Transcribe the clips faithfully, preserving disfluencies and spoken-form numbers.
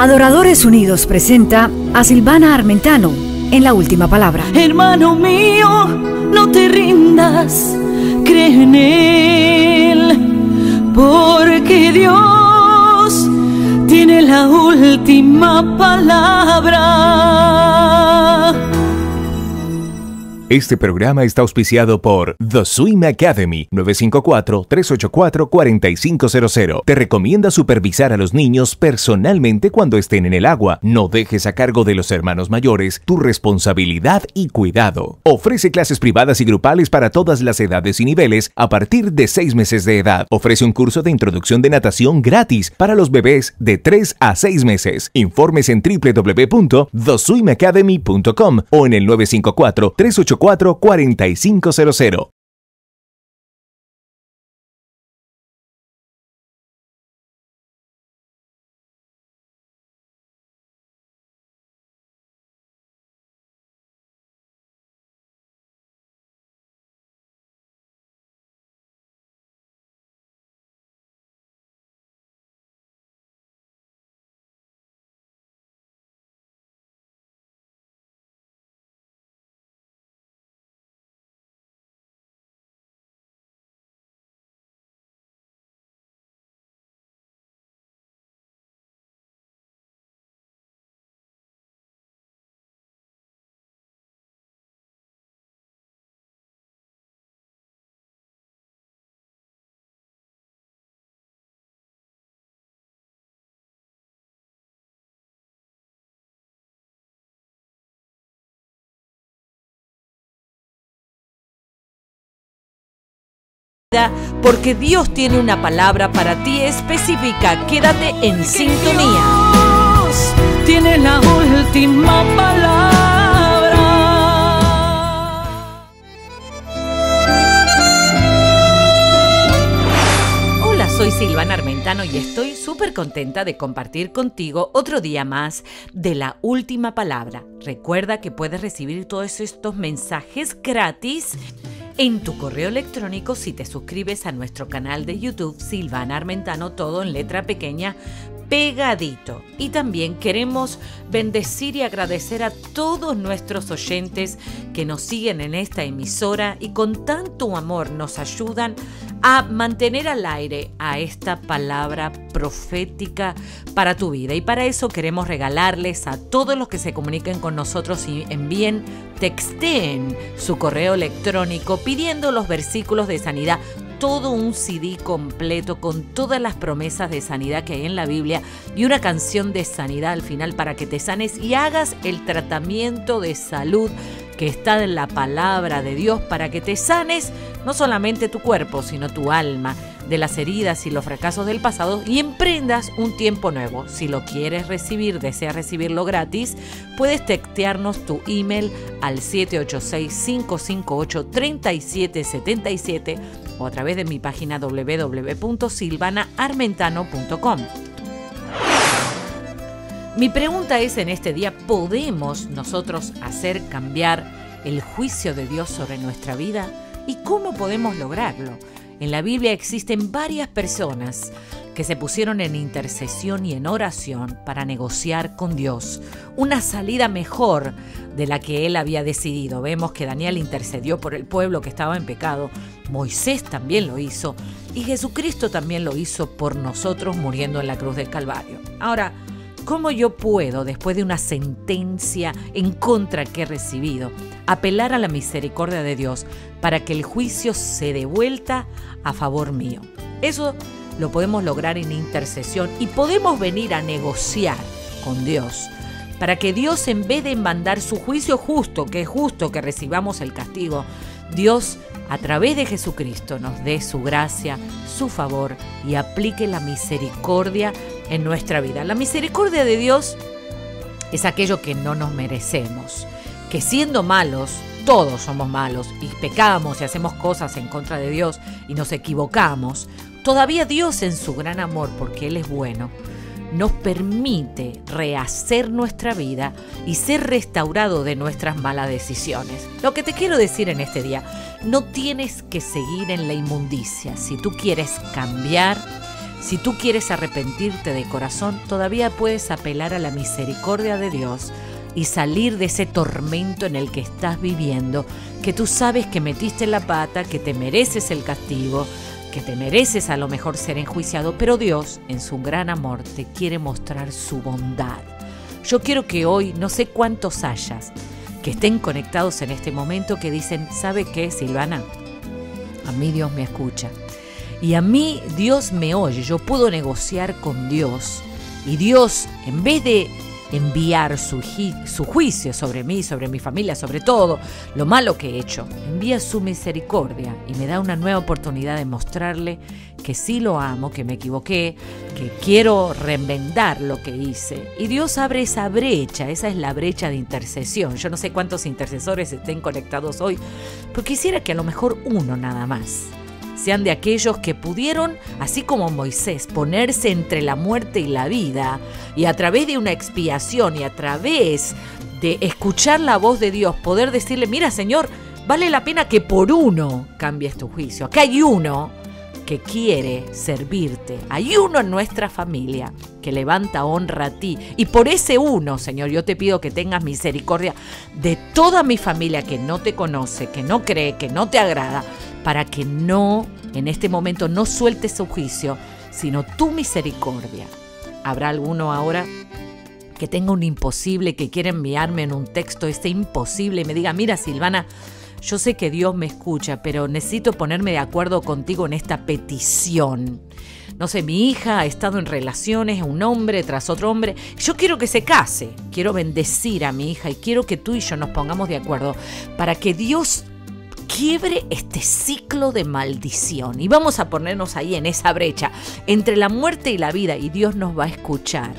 Adoradores Unidos presenta a Silvana Armentano en La Última Palabra. Hermano mío, no te rindas, cree en Él, porque Dios tiene la última palabra. Este programa está auspiciado por The Swim Academy, nueve cinco cuatro, tres ocho cuatro, cuatro cinco cero cero. Te recomienda supervisar a los niños personalmente cuando estén en el agua. No dejes a cargo de los hermanos mayores tu responsabilidad y cuidado. Ofrece clases privadas y grupales para todas las edades y niveles a partir de seis meses de edad. Ofrece un curso de introducción de natación gratis para los bebés de tres a seis meses. Informes en w w w punto the swim academy punto com o en el nueve cinco cuatro, tres ocho cuatro, cuatro cinco cero cero. Porque Dios tiene una palabra para ti específica. Quédate en sintonía. Dios tiene la última palabra. Hola, soy Silvana Armentano y estoy súper contenta de compartir contigo otro día más de La Última Palabra. Recuerda que puedes recibir todos estos mensajes gratis en tu correo electrónico si te suscribes a nuestro canal de YouTube Silvana Armentano, todo en letra pequeña, pegadito. Y también queremos bendecir y agradecer a todos nuestros oyentes que nos siguen en esta emisora y con tanto amor nos ayudan a mantener al aire a esta palabra profética para tu vida. Y para eso queremos regalarles a todos los que se comuniquen con nosotros y envíen, texteen su correo electrónico pidiendo los versículos de sanidad, todo un C D completo con todas las promesas de sanidad que hay en la Biblia y una canción de sanidad al final para que te sanes y hagas el tratamiento de salud que está en la palabra de Dios para que te sanes no solamente tu cuerpo, sino tu alma de las heridas y los fracasos del pasado y emprendas un tiempo nuevo. Si lo quieres recibir, deseas recibirlo gratis, puedes textearnos tu email al siete ocho seis, cinco cinco ocho, tres siete siete siete o a través de mi página w w w punto silvana armentano punto com. Mi pregunta es, en este día, ¿podemos nosotros hacer cambiar el juicio de Dios sobre nuestra vida? ¿Y cómo podemos lograrlo? En la Biblia existen varias personas que se pusieron en intercesión y en oración para negociar con Dios una salida mejor de la que Él había decidido. Vemos que Daniel intercedió por el pueblo que estaba en pecado, Moisés también lo hizo y Jesucristo también lo hizo por nosotros muriendo en la cruz del Calvario. Ahora, ¿cómo yo puedo, después de una sentencia en contra que he recibido, apelar a la misericordia de Dios para que el juicio se dé vuelta a favor mío? Eso lo podemos lograr en intercesión y podemos venir a negociar con Dios para que Dios, en vez de mandar su juicio justo, que es justo que recibamos el castigo, Dios, a través de Jesucristo, nos dé su gracia, su favor y aplique la misericordia en nuestra vida. La misericordia de Dios es aquello que no nos merecemos, que siendo malos, todos somos malos y pecamos y hacemos cosas en contra de Dios y nos equivocamos. Todavía Dios, en su gran amor, porque Él es bueno, nos permite rehacer nuestra vida y ser restaurado de nuestras malas decisiones. Lo que te quiero decir en este día, no tienes que seguir en la inmundicia. Si tú quieres cambiar, Si tú quieres arrepentirte de corazón, todavía puedes apelar a la misericordia de Dios y salir de ese tormento en el que estás viviendo, que tú sabes que metiste la pata, que te mereces el castigo, que te mereces a lo mejor ser enjuiciado, pero Dios, en su gran amor, te quiere mostrar su bondad. Yo quiero que hoy, no sé cuántos hayas, que estén conectados en este momento, que dicen, ¿sabe qué, Silvana? A mí Dios me escucha. Y a mí Dios me oye, yo puedo negociar con Dios. Y Dios, en vez de enviar su, su juicio sobre mí, sobre mi familia, sobre todo lo malo que he hecho, envía su misericordia y me da una nueva oportunidad de mostrarle que sí lo amo, que me equivoqué, que quiero remendar lo que hice. Y Dios abre esa brecha, esa es la brecha de intercesión. Yo no sé cuántos intercesores estén conectados hoy, pero quisiera que a lo mejor uno nada más sean de aquellos que pudieron, así como Moisés, ponerse entre la muerte y la vida, y a través de una expiación y a través de escuchar la voz de Dios, poder decirle, mira, Señor, vale la pena que por uno cambies tu juicio. Acá hay uno que quiere servirte, hay uno en nuestra familia que levanta honra a ti, y por ese uno, Señor, yo te pido que tengas misericordia de toda mi familia que no te conoce, que no cree, que no te agrada, para que no, en este momento, no sueltes su juicio, sino tu misericordia. ¿Habrá alguno ahora que tenga un imposible, que quiera enviarme en un texto este imposible y me diga, mira, Silvana, yo sé que Dios me escucha, pero necesito ponerme de acuerdo contigo en esta petición? No sé, mi hija ha estado en relaciones, un hombre tras otro hombre. Yo quiero que se case, quiero bendecir a mi hija y quiero que tú y yo nos pongamos de acuerdo para que Dios quiebre este ciclo de maldición. Y vamos a ponernos ahí en esa brecha entre la muerte y la vida, y Dios nos va a escuchar.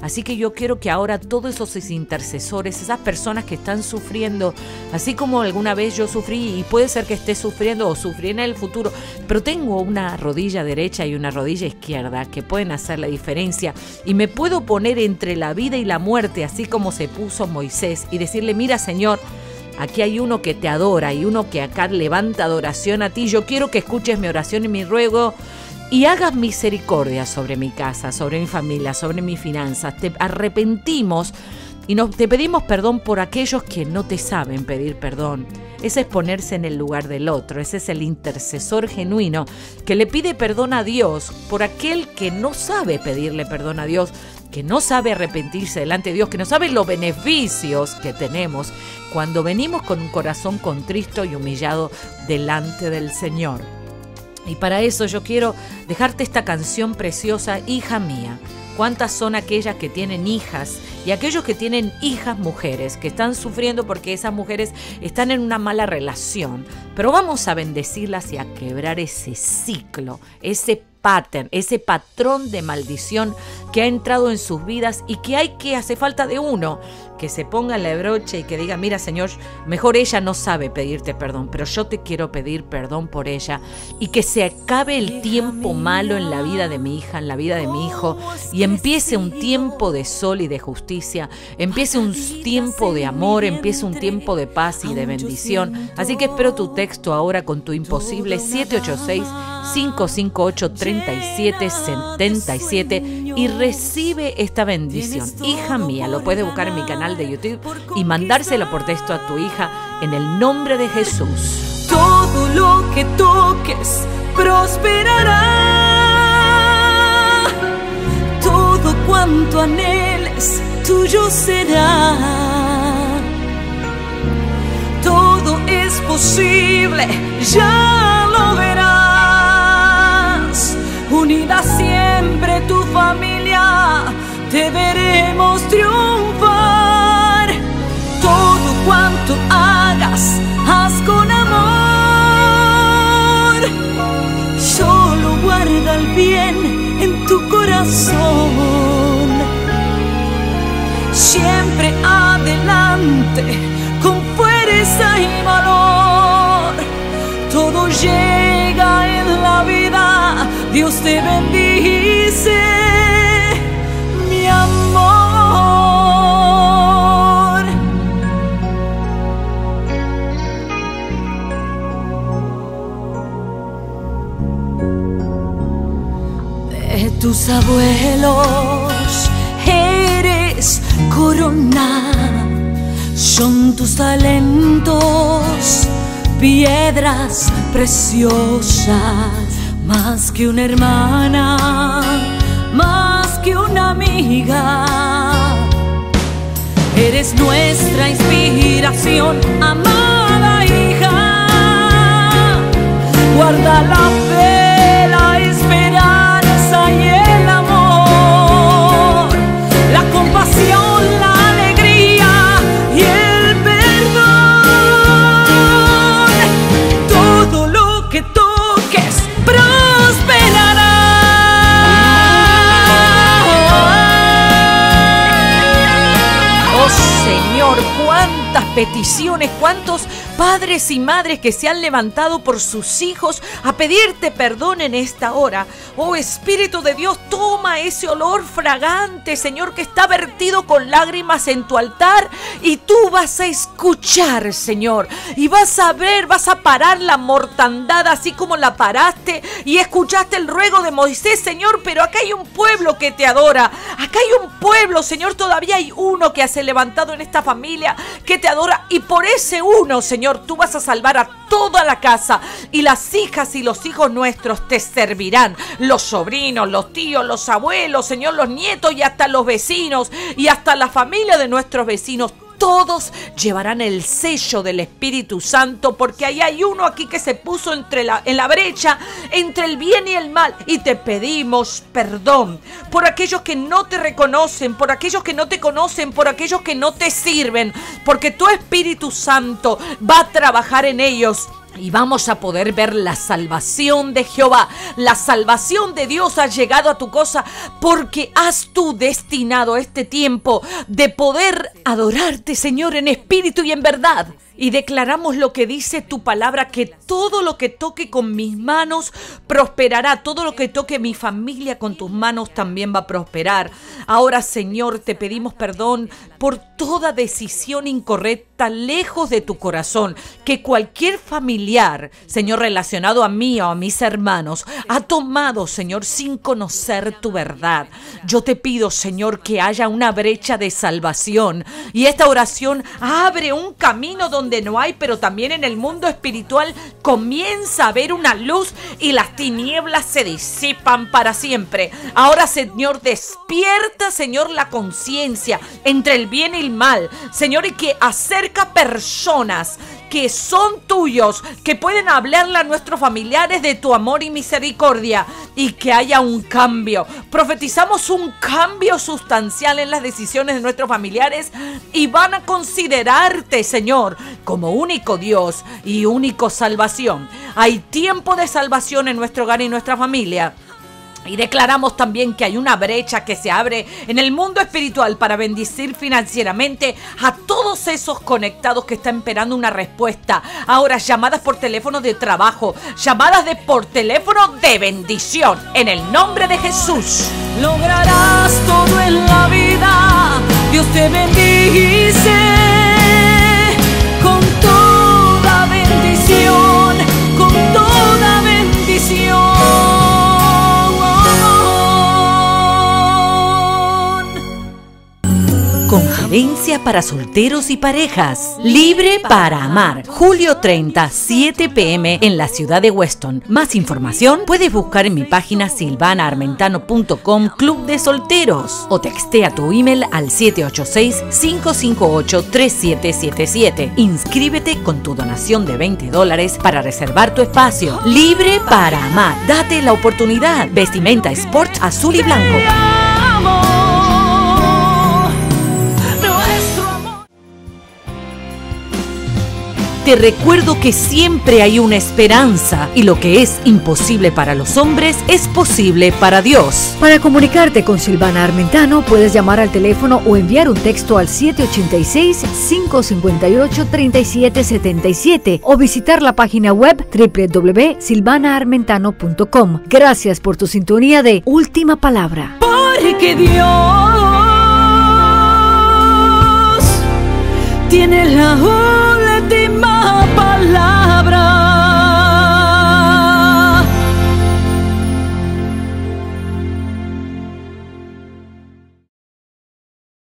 Así que yo quiero que ahora todos esos intercesores, esas personas que están sufriendo, así como alguna vez yo sufrí, y puede ser que esté sufriendo o sufriré en el futuro, pero tengo una rodilla derecha y una rodilla izquierda que pueden hacer la diferencia, y me puedo poner entre la vida y la muerte, así como se puso Moisés, y decirle, mira, Señor, aquí hay uno que te adora y uno que acá levanta adoración a ti. Yo quiero que escuches mi oración y mi ruego y hagas misericordia sobre mi casa, sobre mi familia, sobre mis finanzas. Te arrepentimos y nos, te pedimos perdón por aquellos que no te saben pedir perdón. Ese es ponerse en el lugar del otro. Ese es el intercesor genuino que le pide perdón a Dios por aquel que no sabe pedirle perdón a Dios, que no sabe arrepentirse delante de Dios, que no sabe los beneficios que tenemos cuando venimos con un corazón contristo y humillado delante del Señor. Y para eso yo quiero dejarte esta canción preciosa, Hija Mía. ¿Cuántas son aquellas que tienen hijas y aquellos que tienen hijas mujeres que están sufriendo porque esas mujeres están en una mala relación? Pero vamos a bendecirlas y a quebrar ese ciclo, ese pattern, ese patrón de maldición que ha entrado en sus vidas y que hay que hace falta de uno que se ponga en la brocha y que diga, mira, Señor, mejor ella no sabe pedirte perdón, pero yo te quiero pedir perdón por ella, y que se acabe el tiempo malo en la vida de mi hija, en la vida de mi hijo, y empiece un tiempo de sol y de justicia, empiece un tiempo de amor, empiece un tiempo de paz y de bendición. Así que espero tu texto ahora con tu imposible siete ocho seis, cinco cinco ocho, tres siete siete siete y recibe esta bendición. Hija mía, lo puedes buscar en mi canal de YouTube y mandárselo por texto a tu hija en el nombre de Jesús. Todo lo que toques prosperará, todo cuanto anheles tuyo será, todo es posible, ya lo verás. Unida siempre tu familia, te veremos triunfar. Todo cuanto hagas, haz con amor. Solo guarda el bien en tu corazón. Siempre adelante, con fuerza y valor. Todo llega en la vida. Dios te bendice, mi amor. De tus abuelos, eres corona, son tus talentos, piedras preciosas, más que una hermana, más que una amiga, eres nuestra inspiración, amada hija, guarda la fe. Peticiones, cuántos padres y madres que se han levantado por sus hijos a pedirte perdón en esta hora. Oh Espíritu de Dios, toma ese olor fragante, Señor, que está vertido con lágrimas en tu altar, y tú vas a escuchar, Señor, y vas a ver, vas a parar la mortandad así como la paraste y escuchaste el ruego de Moisés, Señor. Pero acá hay un pueblo que te adora, acá hay un pueblo, Señor, todavía hay uno que se ha levantado en esta familia que te adora, y por ese uno, Señor, Señor, tú vas a salvar a toda la casa, y las hijas y los hijos nuestros te servirán, los sobrinos, los tíos, los abuelos, Señor, los nietos y hasta los vecinos y hasta la familia de nuestros vecinos. Todos llevarán el sello del Espíritu Santo, porque ahí hay uno aquí que se puso entre la, en la brecha, entre el bien y el mal. Y te pedimos perdón por aquellos que no te reconocen, por aquellos que no te conocen, por aquellos que no te sirven, porque tu Espíritu Santo va a trabajar en ellos. Y vamos a poder ver la salvación de Jehová. La salvación de Dios ha llegado a tu casa, porque has tú destinado este tiempo de poder adorarte, Señor, en espíritu y en verdad. Y declaramos lo que dice tu palabra, que todo lo que toque con mis manos prosperará. Todo lo que toque mi familia con tus manos también va a prosperar. Ahora, Señor, te pedimos perdón por toda decisión incorrecta lejos de tu corazón. Que cualquier familiar, Señor, relacionado a mí o a mis hermanos, ha tomado, Señor, sin conocer tu verdad. Yo te pido, Señor, que haya una brecha de salvación. Y esta oración abre un camino donde donde no hay, pero también en el mundo espiritual comienza a haber una luz y las tinieblas se disipan para siempre. Ahora, Señor, despierta, Señor, la conciencia entre el bien y el mal, Señor, y que acerca personas que son tuyos, que pueden hablarle a nuestros familiares de tu amor y misericordia, y que haya un cambio. Profetizamos un cambio sustancial en las decisiones de nuestros familiares, y van a considerarte, Señor, como único Dios y único salvación. Hay tiempo de salvación en nuestro hogar y en nuestra familia. Y declaramos también que hay una brecha que se abre en el mundo espiritual para bendecir financieramente a todos esos conectados que están esperando una respuesta. Ahora, llamadas por teléfono de trabajo, llamadas de por teléfono de bendición. En el nombre de Jesús. Lograrás todo en la vida. Dios te bendice con toda bendición, con toda bendición. Conferencia para solteros y parejas. Libre para amar. julio treinta, siete p m en la ciudad de Weston. Más información puedes buscar en mi página silvana armentano punto com Club de Solteros, o textea tu email al siete ocho seis, cinco cinco ocho, tres siete siete siete. Inscríbete con tu donación de veinte dólares para reservar tu espacio. Libre para amar. Date la oportunidad. Vestimenta sport azul y blanco. Te recuerdo que siempre hay una esperanza, y lo que es imposible para los hombres es posible para Dios. Para comunicarte con Silvana Armentano puedes llamar al teléfono o enviar un texto al siete ocho seis, cinco cinco ocho, tres siete siete siete o visitar la página web doble u doble u doble u punto silvana armentano punto com. Gracias por tu sintonía de Última Palabra. Porque Dios tiene la